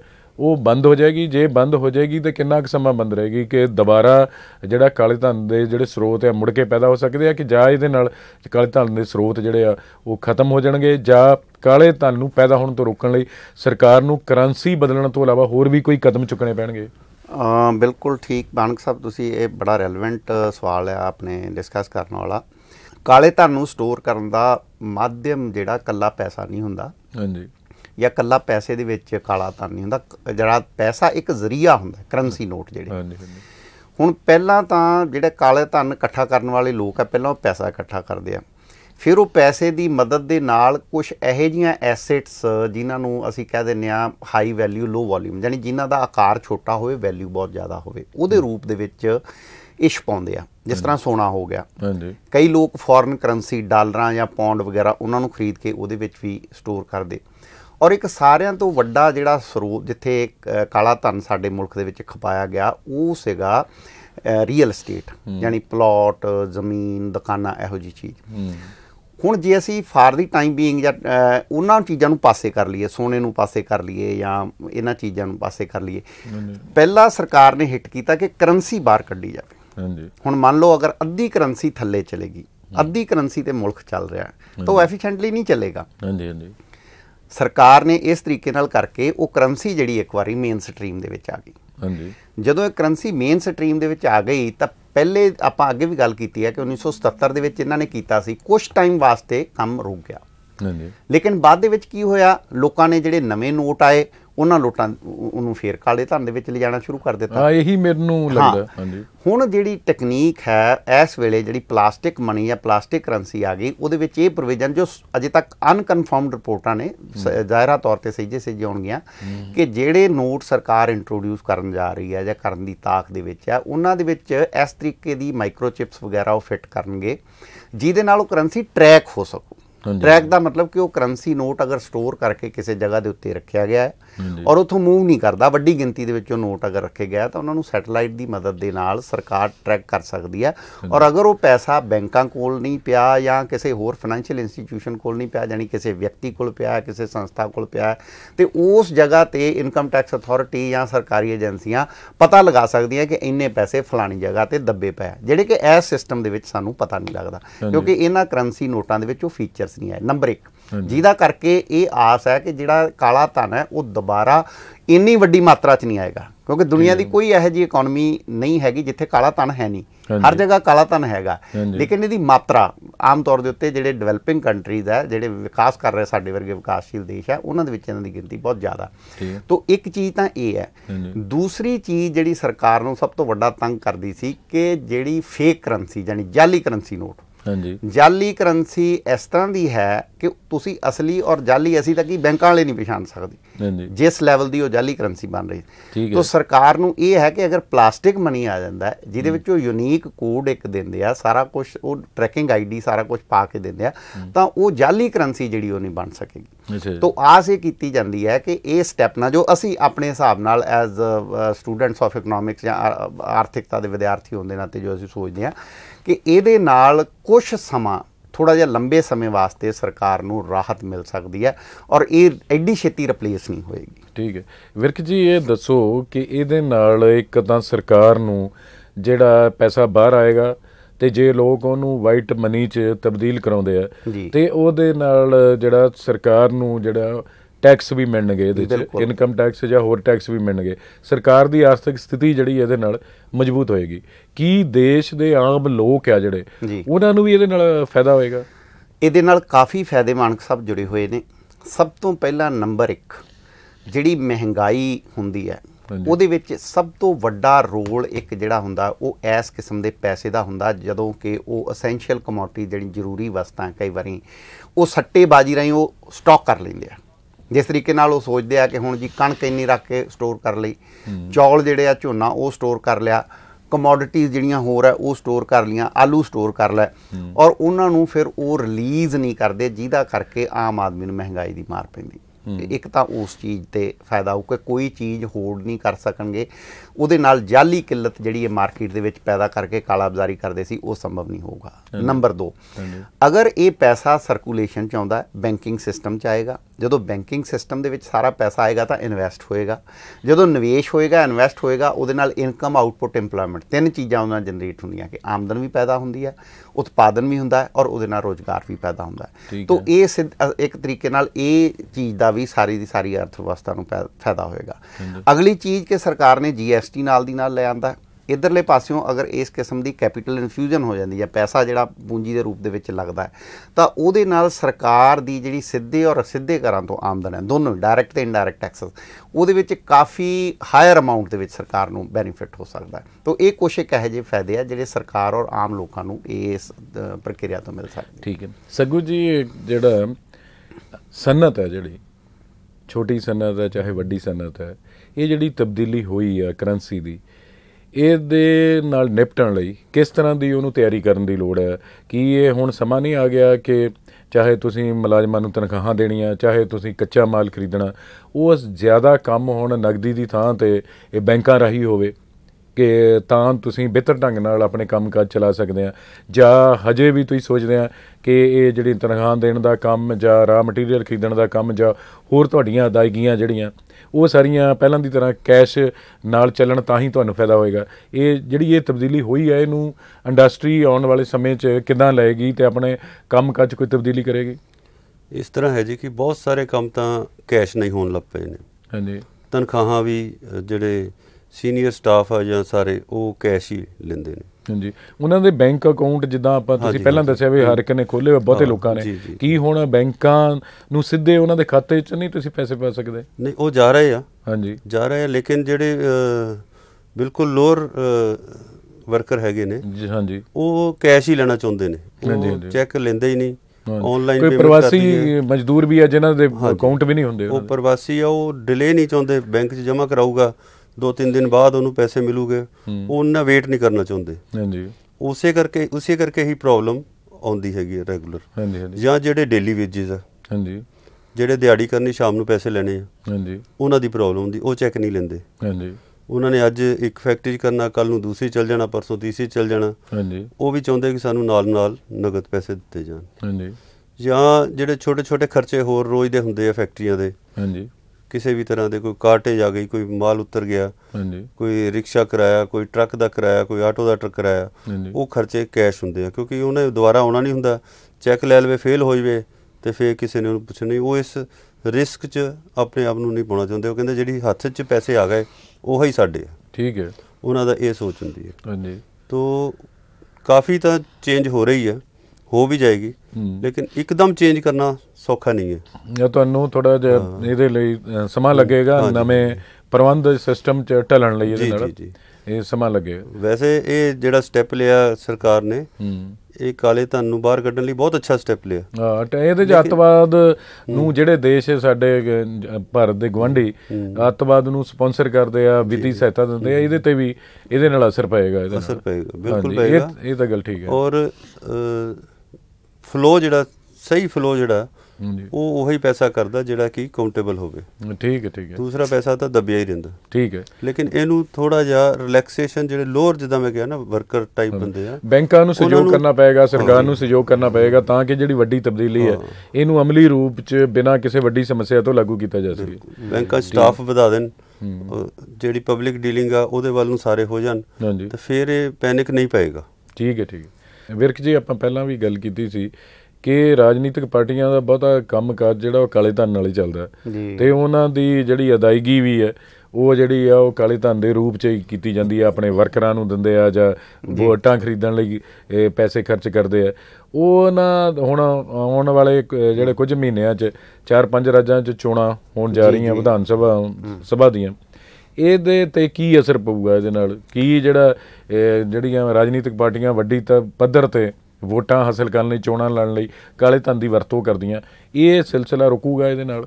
ਉਹ ਬੰਦ ਹੋ ਜਾਏਗੀ। ਜੇ ਬੰਦ ਹੋ ਜਾਏਗੀ ਤਾਂ ਕਿੰਨਾ ਕੁ ਸਮਾਂ ਬੰਦ ਰਹੇਗੀ ਕਿ ਦੁਬਾਰਾ ਜਿਹੜਾ ਕਾਲੇ ਧਨ ਦੇ ਜਿਹੜੇ ਸਰੋਤ ਆ ਮੁੜ ਕੇ ਪੈਦਾ ਹੋ ਸਕਦੇ ਆ ਕਿ ਜਾਂ ਇਹਦੇ ਨਾਲ ਕਾਲੇ ਧਨ ਦੇ ਸਰੋਤ ਜਿਹੜੇ ਆ ਉਹ ਖਤਮ ਹੋ ਜਾਣਗੇ ਜਾਂ ਕਾਲੇ ਧਨ ਨੂੰ ਪੈਦਾ ਹੋਣ ਤੋਂ ਰੋਕਣ ਲਈ ਸਰਕਾਰ ਨੂੰ ਕਰੰਸੀ ਬਦਲਣ ਤੋਂ ਇਲਾਵਾ ਹੋਰ ਵੀ ਕੋਈ ਕਦਮ ਚੁੱਕਣੇ ਪੈਣਗੇ। ਬਿਲਕੁਲ ਠੀਕ ਬਾਨਕ ਸਾਹਿਬ ਤੁਸੀਂ ਇਹ ਬੜਾ ਰੈਲੇਵੈਂਟ ਸਵਾਲ ਆ ਆਪਣੇ ਡਿਸਕਸ ਕਰਨ ਵਾਲਾ। ਕਾਲੇ ਧਨ ਨੂੰ ਸਟੋਰ ਕਰਨ ਦਾ ਮਾਧਿਅਮ ਜਿਹੜਾ ਇਕੱਲਾ ਪੈਸਾ ਨਹੀਂ ਹੁੰਦਾ। ਹਾਂਜੀ ਜਾਂ ਇਕੱਲਾ ਪੈਸੇ ਦੇ ਵਿੱਚ ਕਾਲਾ ਧਨ ਨਹੀਂ ਹੁੰਦਾ। ਜਿਹੜਾ ਪੈਸਾ ਇੱਕ ਜ਼ਰੀਆ ਹੁੰਦਾ ਕਰੰਸੀ ਨੋਟ ਜਿਹੜੇ ਹੁਣ ਪਹਿਲਾਂ ਤਾਂ ਜਿਹੜੇ ਕਾਲੇ ਧਨ ਇਕੱਠਾ ਕਰਨ ਵਾਲੇ ਲੋਕ ਆ ਪਹਿਲਾਂ ਉਹ ਪੈਸਾ ਇਕੱਠਾ ਕਰਦੇ ਆ ਫਿਰ ਉਹ ਪੈਸੇ ਦੀ ਮਦਦ ਦੇ ਨਾਲ ਕੁਛ ਇਹੋ ਜਿਹੀਆਂ ਐਸੈਟਸ ਜਿਨ੍ਹਾਂ ਨੂੰ ਅਸੀਂ ਕਹਿ ਦਿੰਦੇ ਹਾਂ ਹਾਈ ਵੈਲਿਊ ਲੋ ਵੋਲਿਊਮ ਯਾਨੀ ਜਿਨ੍ਹਾਂ ਦਾ ਆਕਾਰ ਛੋਟਾ ਹੋਵੇ ਵੈਲਿਊ ਬਹੁਤ ਜ਼ਿਆਦਾ ਹੋਵੇ ਉਹਦੇ ਰੂਪ ਦੇ ਵਿੱਚ ਇਸ਼ ਪਾਉਂਦੇ ਆ ਜਿਸ ਤਰ੍ਹਾਂ ਸੋਨਾ ਹੋ ਗਿਆ। ਕਈ ਲੋਕ ਫੋਰਨ ਕਰੰਸੀ ਡਾਲਰਾਂ ਜਾਂ ਪੌਂਡ ਵਗੈਰਾ ਉਹਨਾਂ ਨੂੰ ਖਰੀਦ ਕੇ ਉਹਦੇ ਵਿੱਚ ਵੀ ਸਟੋਰ ਕਰਦੇ ਔਰ ਇੱਕ ਸਾਰਿਆਂ ਤੋਂ ਵੱਡਾ ਜਿਹੜਾ ਸਰੋਤ ਜਿੱਥੇ ਕਾਲਾ ਧਨ ਸਾਡੇ ਮੁਲਕ ਦੇ ਵਿੱਚ ਖਪਾਇਆ ਗਿਆ ਉਹ ਸੀਗਾ ਰੀਅਲ ਇਸਟੇਟ ਯਾਨੀ ਪਲਾਟ ਜ਼ਮੀਨ ਦੁਕਾਨਾਂ ਇਹੋ ਜਿਹੀ ਚੀਜ਼। ਹੁਣ ਜੇ ਅਸੀਂ ਫਾਰ ਦੀ ਟਾਈਮ ਬੀਇੰਗ ਜਾਂ ਉਹਨਾਂ ਚੀਜ਼ਾਂ ਨੂੰ ਪਾਸੇ ਕਰ ਲਈਏ ਸੋਨੇ ਨੂੰ ਪਾਸੇ ਕਰ ਲਈਏ ਜਾਂ ਇਹਨਾਂ ਚੀਜ਼ਾਂ ਨੂੰ ਪਾਸੇ ਕਰ ਲਈਏ ਪਹਿਲਾਂ ਸਰਕਾਰ ਨੇ ਹਿੱਟ ਕੀਤਾ ਕਿ ਕਰੰਸੀ ਬਾਹਰ ਕੱਢੀ ਜਾਵੇ। ਹੁਣ ਮੰਨ ਲਓ ਅਗਰ ਅੱਧੀ ਕਰੰਸੀ ਥੱਲੇ ਚਲੇਗੀ ਅੱਧੀ ਕਰੰਸੀ 'ਤੇ ਮੁਲਕ ਚੱਲ ਰਿਹਾ ਤਾਂ ਉਹ ਐਫੀਸ਼ੈਂਟਲੀ ਨਹੀਂ ਚੱਲੇਗਾ। ਹਾਂਜੀ ਹਾਂਜੀ ਸਰਕਾਰ ਨੇ ਇਸ ਤਰੀਕੇ ਨਾਲ ਕਰਕੇ ਉਹ ਕਰੰਸੀ ਜਿਹੜੀ ਇੱਕ ਵਾਰੀ ਮੇਨ ਸਟਰੀਮ ਦੇ ਵਿੱਚ ਆ ਗਈ। ਹਾਂਜੀ ਜਦੋਂ ਇਹ ਕਰੰਸੀ ਮੇਨ ਸਟਰੀਮ ਦੇ ਵਿੱਚ ਆ ਗਈ ਤਾਂ ਪਹਿਲੇ ਆਪਾਂ ਅੱਗੇ ਵੀ ਗੱਲ ਕੀਤੀ ਹੈ ਕਿ 1977 ਦੇ ਵਿੱਚ ਇਹਨਾਂ ਨੇ ਕੀਤਾ ਸੀ ਕੁਛ ਟਾਈਮ ਵਾਸਤੇ ਕੰਮ ਰੁਕ ਗਿਆ। ਹਾਂਜੀ ਲੇਕਿਨ ਬਾਅਦ ਦੇ ਵਿੱਚ ਕੀ ਹੋਇਆ ਲੋਕਾਂ ਨੇ ਜਿਹੜੇ ਨਵੇਂ ਨੋਟ ਆਏ ਉਹਨਾਂ ਨੋਟਾਂ ਉਹਨੂੰ ਫੇਰ ਕਾਲੇ ਧਨ ਦੇ ਵਿੱਚ ਲਿਜਾਣਾ ਸ਼ੁਰੂ ਕਰ ਦਿੱਤਾ। ਹਾਂ ਇਹੀ ਮੈਨੂੰ ਲੱਗਦਾ। ਹਾਂਜੀ ਹੁਣ ਜਿਹੜੀ ਟੈਕਨੀਕ ਹੈ ਇਸ ਵੇਲੇ ਜਿਹੜੀ ਪਲਾਸਟਿਕ ਮਨੀ ਜਾਂ ਪਲਾਸਟਿਕ ਕਰੰਸੀ ਆ ਗਈ ਉਹਦੇ ਵਿੱਚ ਇਹ ਪ੍ਰੋਵੀਜ਼ਨ ਜੋ ਅਜੇ ਤੱਕ ਅਨਕਨਫਰਮਡ ਰਿਪੋਰਟਾਂ ਨੇ ਜ਼ਾਹਿਰਾ ਤੌਰ ਤੇ ਸਹੀਜੇ ਸਹੀਜੇ ਹੋਣਗੀਆਂ ਕਿ ਜਿਹੜੇ ਨੋਟ ਸਰਕਾਰ ਇੰਟਰੋਡਿਊਸ ਕਰਨ ਜਾ ਰਹੀ ਹੈ ਜਾਂ ਕਰਨ ਦੀ ਤਾਕ ਦੇ ਵਿੱਚ ਆ ਉਹਨਾਂ ਦੇ ਵਿੱਚ ਇਸ ਤਰੀਕੇ ਦੀ ਮਾਈਕਰੋਚਿਪਸ ਵਗੈਰਾ ਉਹ ਫਿੱਟ ਕਰਨਗੇ ਜਿਹਦੇ ਨਾਲ ਉਹ ਕਰੰਸੀ ਟਰੈਕ ਹੋ ਸਕੂ। ਟਰੈਕ ਦਾ ਮਤਲਬ ਕਿ ਉਹ ਕਰੰਸੀ ਨੋਟ ਅਗਰ ਸਟੋਰ ਕਰਕੇ ਕਿਸੇ ਜਗ੍ਹਾ ਦੇ ਉੱਤੇ ਰੱਖਿਆ ਗਿਆ ਹੈ ਔਰ ਉੱਥੋਂ ਮੂਵ ਨਹੀਂ ਕਰਦਾ ਵੱਡੀ ਗਿਣਤੀ ਦੇ ਵਿੱਚ ਉਹ ਨੋਟ ਅਗਰ ਰੱਖੇ ਗਿਆ ਤਾਂ ਉਹਨਾਂ ਨੂੰ ਸੈਟੇਲਾਈਟ ਦੀ ਮਦਦ ਦੇ ਨਾਲ ਸਰਕਾਰ ਟਰੈਕ ਕਰ ਸਕਦੀ ਹੈ ਔਰ ਅਗਰ ਉਹ ਪੈਸਾ ਬੈਂਕਾਂ ਕੋਲ ਨਹੀਂ ਪਿਆ ਜਾਂ ਕਿਸੇ ਹੋਰ ਫਾਈਨੈਂਸ਼ੀਅਲ ਇੰਸਟੀਟਿਊਸ਼ਨ ਕੋਲ ਨਹੀਂ ਪਿਆ ਯਾਨੀ ਕਿਸੇ ਵਿਅਕਤੀ ਕੋਲ ਪਿਆ ਕਿਸੇ ਸੰਸਥਾ ਕੋਲ ਪਿਆ ਤੇ ਉਸ ਜਗ੍ਹਾ 'ਤੇ ਇਨਕਮ ਟੈਕਸ ਅਥਾਰਟੀ ਜਾਂ ਸਰਕਾਰੀ ਏਜੰਸੀਆਂ ਪਤਾ ਲਗਾ ਸਕਦੀਆਂ ਕਿ ਇੰਨੇ ਪੈਸੇ ਫਲਾਣੀ ਜਗ੍ਹਾ 'ਤੇ ਦੱਬੇ ਪਏ ਜਿਹੜੇ ਕਿ ਇਸ ਸਿਸਟਮ ਦੇ ਵਿੱਚ ਸਾਨੂੰ ਪਤਾ ਨਹੀਂ ਲੱਗਦਾ ਕਿਉਂਕਿ ਇਹਨਾਂ ਕਰੰਸੀ ਨੋਟਾਂ ਦੇ ਵਿੱਚ ਉਹ ਫੀਚਰਸ ਨਹੀਂ ਹੈ। ਨੰਬਰ 1 ਜਿਹਦਾ ਕਰਕੇ ਇਹ ਆਸ ਹੈ ਕਿ ਜਿਹੜਾ ਕਾਲਾ ਧਨ ਹੈ ਉਹ ਦੁਬਾਰਾ ਇੰਨੀ ਵੱਡੀ ਮਾਤਰਾ 'ਚ ਨਹੀਂ ਆਏਗਾ ਕਿਉਂਕਿ ਦੁਨੀਆ ਦੀ ਕੋਈ ਇਹੋ ਜਿਹੀ ਇਕਨੋਮੀ ਨਹੀਂ ਹੈਗੀ ਜਿੱਥੇ ਕਾਲਾ ਧਨ ਹੈ ਨਹੀਂ। ਹਰ ਜਗ੍ਹਾ ਕਾਲਾ ਧਨ ਹੈਗਾ ਲੇਕਿਨ ਇਹਦੀ ਮਾਤਰਾ ਆਮ ਤੌਰ ਦੇ ਉੱਤੇ ਜਿਹੜੇ ਡਿਵੈਲਪਿੰਗ ਕੰਟਰੀਜ਼ ਹੈ ਜਿਹੜੇ ਵਿਕਾਸ ਕਰ ਰਹੇ ਸਾਡੇ ਵਰਗੇ ਵਿਕਾਸਸ਼ੀਲ ਦੇਸ਼ ਹੈ ਉਹਨਾਂ ਦੇ ਵਿੱਚ ਇਹਨਾਂ ਦੀ ਗਿਣਤੀ ਬਹੁਤ ਜ਼ਿਆਦਾ। ਤਾਂ ਇੱਕ ਚੀਜ਼ ਤਾਂ ਇਹ ਹੈ। ਦੂਸਰੀ ਚੀਜ਼ ਜਿਹੜੀ ਸਰਕਾਰ ਨੂੰ ਸਭ ਤੋਂ ਵੱਡਾ ਤੰਗ ਕਰਦੀ ਸੀ ਕਿ ਜਿਹੜੀ ਫੇਕ ਕਰੰਸੀ ਯਾਨੀ ਜਾਅਲੀ ਕਰੰਸੀ ਨੋਟ ਜਾਲੀ ਕਰੰਸੀ ਇਸ ਤਰ੍ਹਾਂ ਦੀ ਹੈ ਕਿ ਤੁਸੀਂ ਅਸਲੀ ਔਰ ਜਾਲੀ ਅਸੀਂ ਤਾਂ ਕੀ ਬੈਂਕਾਂ ਵਾਲੇ ਨਹੀਂ ਪਛਾਣ ਸਕਦੇ ਜਿਸ ਲੈਵਲ ਦੀ ਉਹ ਜਾਲੀ ਕਰੰਸੀ ਬਣ ਰਹੀ। ਤਾਂ ਸਰਕਾਰ ਨੂੰ ਇਹ ਹੈ ਕਿ ਅਗਰ ਪਲਾਸਟਿਕ ਮਨੀ ਆ ਜਾਂਦਾ ਜਿਹਦੇ ਵਿੱਚ ਉਹ ਯੂਨੀਕ ਕੋਡ ਇੱਕ ਦਿੰਦੇ ਆ ਸਾਰਾ ਕੁਝ ਉਹ ਟਰੈਕਿੰਗ ਆਈਡੀ ਸਾਰਾ ਕੁਝ ਪਾ ਕੇ ਦਿੰਦੇ ਆ ਤਾਂ ਉਹ ਜਾਲੀ ਕਰੰਸੀ ਜਿਹੜੀ ਉਹ ਨਹੀਂ ਬਣ ਸਕੇਗੀ। ਤਾਂ ਆਸ ਇਹ ਕੀਤੀ ਜਾਂਦੀ ਹੈ ਕਿ ਇਹ ਸਟੈਪ ਨਾਲ ਜੋ ਅਸੀਂ ਆਪਣੇ ਹਿਸਾਬ ਨਾਲ ਐਜ਼ ਸਟੂਡੈਂਟਸ ਆਫ ਇਕਨੋਮਿਕਸ ਜਾਂ ਆਰਥਿਕਤਾ ਦੇ ਵਿਦਿਆਰਥੀ ਹੋਣ ਦੇ ਨਾਤੇ ਜੋ ਅਸੀਂ ਸੋਚਦੇ ਹਾਂ ਕਿ ਇਹਦੇ ਨਾਲ ਕੁਛ ਸਮਾਂ थोड़ा जिहा लंबे समय वास्ते सरकार नूं राहत मिल सकती है और ये एड्डी छेती रिप्लेस नहीं होएगी। ठीक है विरक जी, ये दसो कि इहदे नाल एक तां सरकार नूं जिहड़ा पैसा बाहर आएगा तो जे लोग उन्होंने वाइट मनी च तब्दील कराते हैं तो उहदे नाल जिहड़ा सरकार नूं जिहड़ा टैक्स भी मिलणगे, इनकम टैक्स या होर टैक्स भी मिलणगे, सरकार की आर्थिक स्थिति जिहड़ी इहदे नाल मजबूत होएगी। कि देश के आम लोग आ जिहड़े उन्हां नूं भी इहदे नाल फायदा होएगा। इहदे नाल काफ़ी फायदे मानक साहब जुड़े हुए ने। सब तो पहला नंबर एक जिहड़ी महंगाई हुंदी है ਉਹਦੇ ਵਿੱਚ ਸਭ ਤੋਂ ਵੱਡਾ ਰੋਲ ਇੱਕ ਜਿਹੜਾ ਹੁੰਦਾ ਉਹ ਇਸ ਕਿਸਮ ਦੇ ਪੈਸੇ ਦਾ ਹੁੰਦਾ ਜਦੋਂ ਕਿ ਉਹ ਅਸੈਂਸ਼ੀਅਲ ਕਮੋਡਿਟੀ ਜਿਹੜੀ ਜ਼ਰੂਰੀ ਵਸਤਾਂ ਕਈ ਵਾਰੀ ਉਹ ਸੱਟੇਬਾਜ਼ੀ ਰਾਹੀਂ ਉਹ ਸਟਾਕ ਕਰ ਲੈਂਦੇ ਆ। ਜਿਸ ਤਰੀਕੇ ਨਾਲ ਉਹ ਸੋਚਦੇ ਆ ਕਿ ਹੁਣ ਜੀ ਕਣਕ ਇੰਨੀ ਰੱਖ ਕੇ ਸਟੋਰ ਕਰ ਲਈ, ਚੌਲ ਜਿਹੜੇ ਆ ਝੋਨਾ ਉਹ ਸਟੋਰ ਕਰ ਲਿਆ, ਕਮੋਡਿਟੀਜ਼ ਜਿਹੜੀਆਂ ਹੋਰ ਆ ਉਹ ਸਟੋਰ ਕਰ ਲਈਆਂ, ਆਲੂ ਸਟੋਰ ਕਰ ਲੈ ਔਰ ਉਹਨਾਂ ਨੂੰ ਫਿਰ ਉਹ ਰਿਲੀਜ਼ ਨਹੀਂ ਕਰਦੇ ਜਿਹਦਾ ਕਰਕੇ ਆਮ ਆਦਮੀ ਨੂੰ ਮਹਿੰਗਾਈ ਦੀ ਮਾਰ ਪੈਂਦੀ। एक तो उस चीज़ पर फायदा होगा कोई चीज़ होल्ड नहीं कर सकेंगे, उहदे नाल जाली किल्लत जिहड़ी है मार्केट दे विच पैदा करके कालाबाजारी करदे सी वो संभव नहीं होगा। नंबर दो, अगर ये पैसा सर्कुलेशन च आउंदा बैंकिंग सिस्टम च आएगा, जदों बैंकिंग सिस्टम दे विच सारा पैसा आएगा तो इन्वेस्ट होएगा, जदों निवेश होएगा इन्वेस्ट होएगा उहदे नाल इनकम आउटपुट इंपलॉयमेंट तीन चीज़ां उहदे नाल जनरेट हुंदियां कि आमदन भी पैदा हुंदी है, उत्पादन भी हुंदा है और उहदे नाल रोजगार भी पैदा हुंदा है। तो ये एक तरीके नाल ये चीज़ दा भी सारी दी सारी अर्थव्यवस्था नूं फायदा होएगा। अगली चीज़ कि सरकार ने GST नाल दी नाल ले आंदा। इधरले पासियों अगर इस किस्म की कैपीटल इन्फ्यूजन हो जाती है पैसा जिहड़ा पूंजी के रूप में लगता है तो उहदे नाल सरकार की जिहड़ी सीधे और असीधे करां तो आमदन है दोनों डायरैक्ट तो इनडायरैक्ट टैक्सेस उहदे विच काफ़ी हायर अमाउंट दे विच सरकार नूं बैनीफिट हो सकता है। तो ये कुछ एक इहो जिहे फायदे आ जिहड़े सरकार और आम लोकां नूं इस प्रक्रिया तो मिल सकदे। ठीक है सग्गू जी, जिहड़ा सन्नत है जिहड़ी छोटी सन्नत है चाहे वड्डी सन्नत है ये जिहड़ी तब्दीली हुई है करंसी दी ਇਹਦੇ ਨਾਲ ਨਿਪਟਣ ਲਈ ਕਿਸ ਤਰ੍ਹਾਂ ਦੀ ਉਹਨੂੰ ਤਿਆਰੀ ਕਰਨ ਦੀ ਲੋੜ ਹੈ? ਕਿ ਇਹ ਹੁਣ ਸਮਾਂ ਨਹੀਂ ਆ ਗਿਆ ਕਿ ਚਾਹੇ ਤੁਸੀਂ ਮੁਲਾਜ਼ਮਾਂ ਨੂੰ ਤਨਖਾਹਾਂ ਦੇਣੀਆਂ ਚਾਹੇ ਤੁਸੀਂ ਕੱਚਾ ਮਾਲ ਖਰੀਦਣਾ ਉਸ ਜ਼ਿਆਦਾ ਕੰਮ ਹੁਣ ਨਗਦੀ ਦੀ ਥਾਂ ਤੇ ਇਹ ਬੈਂਕਾਂ ਰਾਹੀਂ ਹੋਵੇ ਕਿ ਤਾਂ ਤੁਸੀਂ ਬਿਹਤਰ ਢੰਗ ਨਾਲ ਆਪਣੇ ਕੰਮਕਾਜ ਚਲਾ ਸਕਦੇ ਆ? ਜਾਂ ਹਜੇ ਵੀ ਤੁਸੀਂ ਸੋਚਦੇ ਆ ਕਿ ਇਹ ਜਿਹੜੀ ਤਨਖਾਹਾਂ ਦੇਣ ਦਾ ਕੰਮ ਜਾਂ ਰਾ ਮਟੀਰੀਅਲ ਖਰੀਦਣ ਦਾ ਕੰਮ ਜਾਂ ਹੋਰ ਤੁਹਾਡੀਆਂ ਅਦਾਇਗੀਆਂ ਜਿਹੜੀਆਂ ਉਹ ਸਾਰੀਆਂ ਪਹਿਲਾਂ ਦੀ ਤਰ੍ਹਾਂ ਕੈਸ਼ ਨਾਲ ਚੱਲਣ ਤਾਂ ਹੀ ਤੁਹਾਨੂੰ ਫਾਇਦਾ ਹੋਏਗਾ? ਇਹ ਜਿਹੜੀ ਇਹ ਤਬਦੀਲੀ ਹੋਈ ਹੈ ਇਹਨੂੰ ਇੰਡਸਟਰੀ ਆਉਣ ਵਾਲੇ ਸਮੇਂ 'ਚ ਕਿੱਦਾਂ ਲਏਗੀ ਤੇ ਆਪਣੇ ਕੰਮਕਾਜ 'ਚ ਕੋਈ ਤਬਦੀਲੀ ਕਰੇਗੀ? ਇਸ ਤਰ੍ਹਾਂ ਹੈ ਜੀ ਕਿ ਬਹੁਤ ਸਾਰੇ ਕੰਮ ਤਾਂ ਕੈਸ਼ ਨਹੀਂ ਹੋਣ ਲੱਗ ਪਏ ਨੇ। ਹਾਂਜੀ, ਤਨਖਾਹਾਂ ਵੀ ਜਿਹੜੇ ਸੀਨੀਅਰ ਸਟਾਫ ਆ ਜਾਂ ਸਾਰੇ ਉਹ ਕੈਸ਼ ਹੀ ਲੈਂਦੇ ਨੇ। ਹਾਂਜੀ, ਉਹਨਾਂ ਦੇ ਬੈਂਕ ਅਕਾਊਂਟ ਜਿੱਦਾਂ ਆਪਾਂ ਤੁਸੀਂ ਪਹਿਲਾਂ ਦੱਸਿਆ ਵੀ ਹਰ ਇੱਕ ਨੇ ਖੋਲ੍ਹੇ ਹੋਏ ਬਹੁਤੇ ਲੋਕਾਂ ਨੇ, ਕੀ ਹੁਣ ਬੈਂਕਾਂ ਨੂੰ ਸਿੱਧੇ ਉਹਨਾਂ ਦੇ ਖਾਤੇ 'ਚ ਨਹੀਂ ਤੁਸੀਂ ਪੈਸੇ ਪਾ ਸਕਦੇ? ਨਹੀਂ, ਉਹ ਜਾ ਰਹੇ ਆ। ਹਾਂਜੀ, ਜਾ ਰਹੇ ਆ, ਲੇਕਿਨ ਜਿਹੜੇ ਬਿਲਕੁਲ ਲੋਅਰ ਵਰਕਰ ਹੈਗੇ ਨੇ ਹਾਂਜੀ ਉਹ ਕੈਸ਼ ਹੀ ਲੈਣਾ ਚਾਹੁੰਦੇ ਨੇ। ਹਾਂਜੀ, ਚੈੱਕ ਲੈਂਦੇ ਹੀ ਨਹੀਂ। ਔਨਲਾਈਨ ਕੋਈ ਪ੍ਰਵਾਸੀ ਮਜ਼ਦੂਰ ਵੀ ਆ ਜਿਨ੍ਹਾਂ ਦੇ ਅਕਾਊਂਟ ਵੀ ਨਹੀਂ ਹੁੰਦੇ। ਉਹ ਪ੍ਰਵਾਸੀ ਆ, ਉਹ ਡਿਲੇ ਨਹੀਂ ਚਾਹੁੰਦੇ। ਬੈਂਕ 'ਚ ਜਮ੍ਹਾਂ ਕਰਾਊਗਾ 2-3 दिन बाद उन्होंने पैसे मिलूगे, उन्हें वेट नहीं करना चाहते। उसे करके ही प्रॉब्लम आती हैगी रेगुलर। या जेडे डेली वेजिज है जेडे दिहाड़ी करनी शाम नूं पैसे लेने हैं उन्हां दी प्रॉब्लम हुंदी, वो चैक नहीं लेंदे। उन्होंने अज एक फैक्ट्री करना, कल नूं दूसरी चल जाना, परसों तीसरी चल जाना। वो भी चाहते कि सानूं नाल नाल नगद पैसे दित्ते जाण। या जेडे छोटे छोटे खर्चे होर रोज़ दे हुंदे आ फैक्ट्रियां दे, किसी भी तरह के कोई कार्टेज आ गई, कोई माल उतर गया, कोई रिक्शा किराया, कोई ट्रक का किराया, कोई आटो का किराया, वो खर्चे कैश होंगे हैं क्योंकि उन्हें दोबारा आना नहीं होंगे। चैक लै लवे फेल हो जाए तो फिर किसी ने पूछना नहीं। वो इस रिस्क च अपने आप को नहीं पाना चाहते। वो कहते जी हथ च पैसे आ गए वो ही साढ़े। ठीक है, उन्होंने ये सोच होंगी है। तो काफ़ी तो चेंज हो रही है, हो भी जाएगी, लेकिन एकदम चेंज करना सौखा नहीं है। तो थोड़ा जहा समा लगेगा नवें प्रबंध सिस्टम च ढलन लिए समा लगेगा। वैसे ये जिहड़ा स्टैप लिया सरकार ने ਇਹ ਕਾਲੇ ਧਨ ਨੂੰ ਬਾਹਰ ਕੱਢਣ ਲਈ ਬਹੁਤ ਅੱਛਾ ਸਟੈਪ ਲਿਆ। ਹਾਂ, ਇਹਦੇ 'ਚ ਅੱਤਵਾਦ ਨੂੰ ਜਿਹੜੇ ਦੇਸ਼ ਸਾਡੇ ਭਾਰਤ ਦੇ ਗੁਆਂਢੀ ਅੱਤਵਾਦ ਨੂੰ ਸਪਾਂਸਰ ਕਰਦੇ ਆ, ਵਿੱਤੀ ਸਹਾਇਤਾ ਦਿੰਦੇ ਆ, ਇਹਦੇ ਤੇ ਵੀ ਇਹਦੇ ਨਾਲ ਅਸਰ ਪਏਗਾ ਬਿਲਕੁਲ ਪਏਗਾ। ਇਹ ਤਾਂ ਗੱਲ ਠੀਕ ਹੈ। ਔਰ ਫਲੋ ਜਿਹੜਾ ਸਹੀ ਫਲੋ ਜਿਹੜਾ वही पैसा करता जिहड़ा कि काउंटेबल होवे। ठीक है ठीक है। दूसरा पैसा तो दबिया ही रहिंदा। ठीक है। लेकिन इहनूं थोड़ा जिहा रिलैक्सेशन जिहड़े लोअर जिदा मैं कहा ना वर्कर टाइप बंदे आ बैंकां नूं सहयोग करना पएगा, सरकार नूं सहयोग करना पएगा तां कि जिहड़ी वड्डी तब्दीली है इहनूं अमली रूप च बिना किसी वड्डी समस्या तो लागू किया जा सके। बैंकां स्टाफ वधा देण, जिहड़ी पब्लिक डीलिंग आ उहदे वल नूं सारे हो जाण तां फिर इह पैनिक नहीं पएगा। ठीक है ठीक है। विरक जी आपां पहलां भी गल कीती सी ਕਿ ਰਾਜਨੀਤਿਕ ਪਾਰਟੀਆਂ ਦਾ ਬਹੁਤਾ ਕੰਮਕਾਜ ਜਿਹੜਾ ਉਹ ਕਾਲੇ ਧਨ ਨਾਲ ਹੀ ਚੱਲਦਾ ਤੇ ਉਹਨਾਂ ਦੀ ਜਿਹੜੀ ਅਦਾਇਗੀ ਵੀ ਹੈ ਉਹ ਜਿਹੜੀ ਆ ਉਹ ਕਾਲੇ ਧਨ ਦੇ ਰੂਪ 'ਚ ਹੀ ਕੀਤੀ ਜਾਂਦੀ ਆ। ਆਪਣੇ ਵਰਕਰਾਂ ਨੂੰ ਦਿੰਦੇ ਆ ਜਾਂ ਵੋਟਾਂ ਖਰੀਦਣ ਲਈ ਪੈਸੇ ਖਰਚ ਕਰਦੇ ਆ। ਉਹ ਨਾ ਹੁਣ ਆਉਣ ਵਾਲੇ ਜਿਹੜੇ ਕੁਝ ਮਹੀਨਿਆਂ 'ਚ 4-5 ਰਾਜਾਂ 'ਚ ਚੋਣਾਂ ਹੋਣ ਜਾ ਰਹੀਆਂ ਵਿਧਾਨ ਸਭਾ ਦੀਆਂ, ਇਹਦੇ 'ਤੇ ਕੀ ਅਸਰ ਪਊਗਾ? ਇਹਦੇ ਨਾਲ ਕੀ ਜਿਹੜੀਆਂ ਰਾਜਨੀਤਿਕ ਪਾਰਟੀਆਂ ਵੱਡੀ ਪੱਧਰ 'ਤੇ ਵੋਟਾਂ ਹਾਸਲ ਕਰਨ ਲਈ ਚੋਣਾਂ ਲੜਨ ਲਈ ਕਾਲੇ ਧਨ ਦੀ ਵਰਤੋਂ ਕਰਦੀਆਂ, ਇਹ ਸਿਲਸਿਲਾ ਰੁਕੂਗਾ ਇਹਦੇ ਨਾਲ?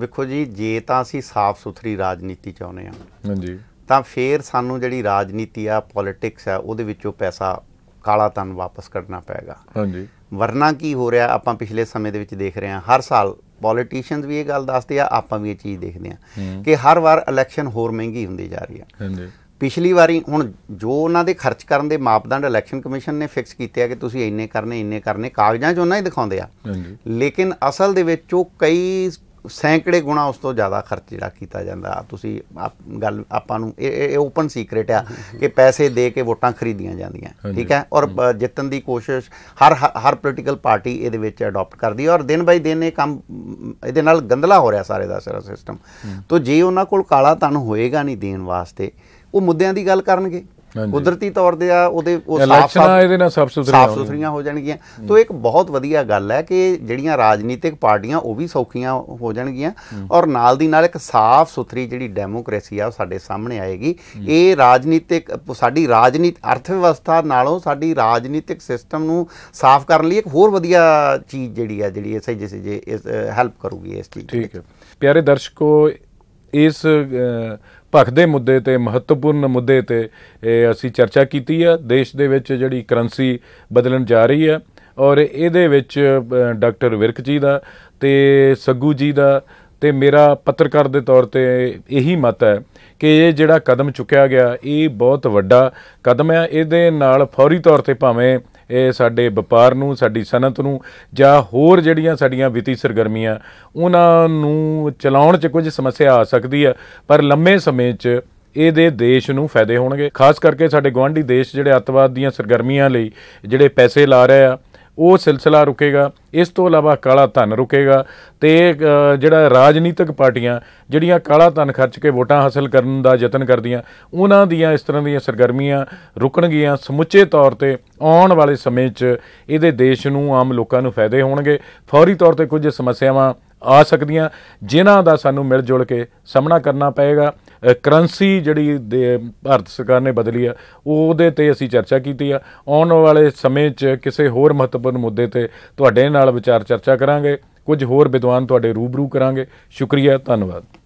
ਵੇਖੋ ਜੀ, ਜੇ ਤਾਂ ਅਸੀਂ ਸਾਫ਼ ਸੁਥਰੀ ਰਾਜਨੀਤੀ ਚਾਹੁੰਦੇ ਹਾਂ ਹਾਂਜੀ ਤਾਂ ਫਿਰ ਸਾਨੂੰ ਜਿਹੜੀ ਰਾਜਨੀਤੀ ਆ ਪੋਲੀਟਿਕਸ ਆ ਉਹਦੇ ਵਿੱਚੋਂ ਪੈਸਾ ਕਾਲਾ ਧਨ ਵਾਪਸ ਕੱਢਣਾ ਪਏਗਾ ਹਾਂਜੀ। ਵਰਨਾ ਕੀ ਹੋ ਰਿਹਾ ਆਪਾਂ ਪਿਛਲੇ ਸਮੇਂ ਦੇ ਵਿੱਚ ਦੇਖ ਰਹੇ ਹਾਂ, ਹਰ ਸਾਲ ਪੋਲੀਟੀਸ਼ੀਅਨਸ ਵੀ ਇਹ ਗੱਲ ਦੱਸਦੇ ਆ, ਆਪਾਂ ਵੀ ਇਹ ਚੀਜ਼ ਦੇਖਦੇ ਹਾਂ ਕਿ ਹਰ ਵਾਰ ਇਲੈਕਸ਼ਨ ਹੋਰ ਮਹਿੰਗੀ ਹੁੰਦੀ ਜਾ ਰਹੀ ਆ ਹਾਂਜੀ। पिछली वारी हुण जो उन्हां दे खर्च करन दे मापदंड इलैक्शन कमीशन ने फिक्स कीते आ कि तुसीं इन्ने करने कागज़ां 'च उन्हां ही दिखाउंदे आ लेकिन असल दे विच ओह कई सैकड़े गुणा उस तो ज़्यादा खर्च जिहड़ा कीता जांदा। तुसीं गल आपां नूं इह ओपन सीक्रेट आ कि पैसे दे के वोटां खरीदियां जांदियां, ठीक है, और जितन की कोशिश हर पोलिटिकल पार्टी इहदे विच अडॉप्ट करदी है और दिन बाई दिन इह काम इहदे नाल गंदला हो रहा सारे दा सारा सिस्टम। तो जे उन्हां कोल काला धन होएगा नहीं देण वास्ते ਉਹ ਮੁੱਦਿਆਂ ਦੀ ਗੱਲ ਕਰਨਗੇ ਕੁਦਰਤੀ ਤੌਰ ਤੇ ਆ ਉਹਦੇ ਉਹ ਸਾਫ਼ ਸੁਥਰੀਆਂ ਹੋ ਜਾਣਗੀਆਂ। ਤਾਂ ਇੱਕ ਬਹੁਤ ਵਧੀਆ ਗੱਲ ਹੈ ਕਿ ਜਿਹੜੀਆਂ ਰਾਜਨੀਤਿਕ ਪਾਰਟੀਆਂ ਉਹ ਵੀ ਸੌਖੀਆਂ ਹੋ ਜਾਣਗੀਆਂ ਔਰ ਨਾਲ ਦੀ ਨਾਲ ਇੱਕ ਸਾਫ਼ ਸੁਥਰੀ ਜਿਹੜੀ ਡੈਮੋਕ੍ਰੇਸੀ ਆ ਉਹ ਸਾਡੇ ਸਾਹਮਣੇ ਆਏਗੀ। ਇਹ ਰਾਜਨੀਤਿਕ ਸਾਡੀ ਰਾਜਨੀਤ ਅਰਥ ਵਿਵਸਥਾ ਨਾਲੋਂ ਸਾਡੀ ਰਾਜਨੀਤਿਕ ਸਿਸਟਮ ਨੂੰ ਸਾਫ਼ ਕਰਨ ਲਈ ਇੱਕ ਹੋਰ ਵਧੀਆ ਚੀਜ਼ ਜਿਹੜੀ ਆ ਜਿਹੜੀ ਇਸੇ ਜਿਸੇ ਜੇ ਹੈਲਪ ਕਰੂਗੀ ਇਸ ਚੀਜ਼। ਠੀਕ ਹੈ। ਪਿਆਰੇ ਦਰਸ਼ਕੋ, ਇਸ ਭਖ ਦੇ ਮੁੱਦੇ 'ਤੇ ਮਹੱਤਵਪੂਰਨ ਮੁੱਦੇ 'ਤੇ ਅਸੀਂ ਚਰਚਾ ਕੀਤੀ ਆ। ਦੇਸ਼ ਦੇ ਵਿੱਚ ਜਿਹੜੀ ਕਰੰਸੀ ਬਦਲਣ ਜਾ ਰਹੀ ਆ ਔਰ ਇਹਦੇ ਵਿੱਚ ਡਾਕਟਰ ਵਿਰਕ ਜੀ ਦਾ ਤੇ ਸੱਗੂ ਜੀ ਦਾ ਤੇ ਮੇਰਾ ਪੱਤਰਕਾਰ ਦੇ ਤੌਰ 'ਤੇ ਇਹੀ ਮਤ ਹੈ ਕਿ ਇਹ ਜਿਹੜਾ ਕਦਮ ਚੁੱਕਿਆ ਗਿਆ ਇਹ ਬਹੁਤ ਵੱਡਾ ਕਦਮ ਹੈ। ਇਹਦੇ ਨਾਲ ਫੌਰੀ ਤੌਰ 'ਤੇ ਭਾਵੇਂ ਇਹ ਸਾਡੇ ਵਪਾਰ ਨੂੰ, ਸਾਡੀ ਸਨਅਤ ਨੂੰ ਜਾਂ ਹੋਰ ਜਿਹੜੀਆਂ ਸਾਡੀਆਂ ਵਿੱਤੀ ਸਰਗਰਮੀਆਂ ਉਹਨਾਂ ਨੂੰ ਚਲਾਉਣ 'ਚ ਕੁਝ ਸਮੱਸਿਆ ਆ ਸਕਦੀ ਹੈ ਪਰ ਲੰਮੇ ਸਮੇਂ 'ਚ ਇਹਦੇ ਦੇਸ਼ ਨੂੰ ਫਾਇਦੇ ਹੋਣਗੇ। ਖਾਸ ਕਰਕੇ ਸਾਡੇ ਗੁਆਂਢੀ ਦੇਸ਼ ਜਿਹੜੇ ਅੱਤਵਾਦ ਦੀਆਂ ਸਰਗਰਮੀਆਂ ਲਈ ਜਿਹੜੇ ਪੈਸੇ ਲਾ ਰਹੇ ਆ ਉਹ ਸਿਲਸਿਲਾ ਰੁਕੇਗਾ। ਇਸ ਤੋਂ ਇਲਾਵਾ ਕਾਲਾ ਧਨ ਰੁਕੇਗਾ ਤੇ ਜਿਹੜਾ ਰਾਜਨੀਤਿਕ ਪਾਰਟੀਆਂ ਜਿਹੜੀਆਂ ਕਾਲਾ ਧਨ ਖਰਚ ਕੇ ਵੋਟਾਂ ਹਾਸਲ ਕਰਨ ਦਾ ਯਤਨ ਕਰਦੀਆਂ ਉਹਨਾਂ ਦੀਆਂ ਇਸ ਤਰ੍ਹਾਂ ਦੀਆਂ ਸਰਗਰਮੀਆਂ ਰੁਕਣਗੀਆਂ। ਸਮੁੱਚੇ ਤੌਰ ਤੇ ਆਉਣ ਵਾਲੇ ਸਮੇਂ 'ਚ ਇਹਦੇ ਦੇਸ਼ ਨੂੰ, ਆਮ ਲੋਕਾਂ ਨੂੰ ਫਾਇਦੇ ਹੋਣਗੇ। ਫੌਰੀ ਤੌਰ ਤੇ ਕੁਝ ਸਮੱਸਿਆਵਾਂ ਆ ਸਕਦੀਆਂ ਜਿਨ੍ਹਾਂ ਦਾ ਸਾਨੂੰ ਮਿਲ ਜੁਲ ਕੇ ਸਾਹਮਣਾ ਕਰਨਾ ਪਏਗਾ। ਕਰੰਸੀ ਜਿਹੜੀ ਭਾਰਤ ਸਰਕਾਰ ਨੇ ਬਦਲੀ ਆ ਉਹਦੇ 'ਤੇ ਅਸੀਂ ਚਰਚਾ ਕੀਤੀ ਆ। ਆਉਣ ਵਾਲੇ ਸਮੇਂ 'ਚ ਕਿਸੇ ਹੋਰ ਮਹੱਤਵਪੂਰਨ ਮੁੱਦੇ 'ਤੇ ਤੁਹਾਡੇ ਨਾਲ ਵਿਚਾਰ ਚਰਚਾ ਕਰਾਂਗੇ, ਕੁਝ ਹੋਰ ਵਿਦਵਾਨ ਤੁਹਾਡੇ ਰੂਬਰੂ ਕਰਾਂਗੇ। ਸ਼ੁਕਰੀਆ, ਧੰਨਵਾਦ।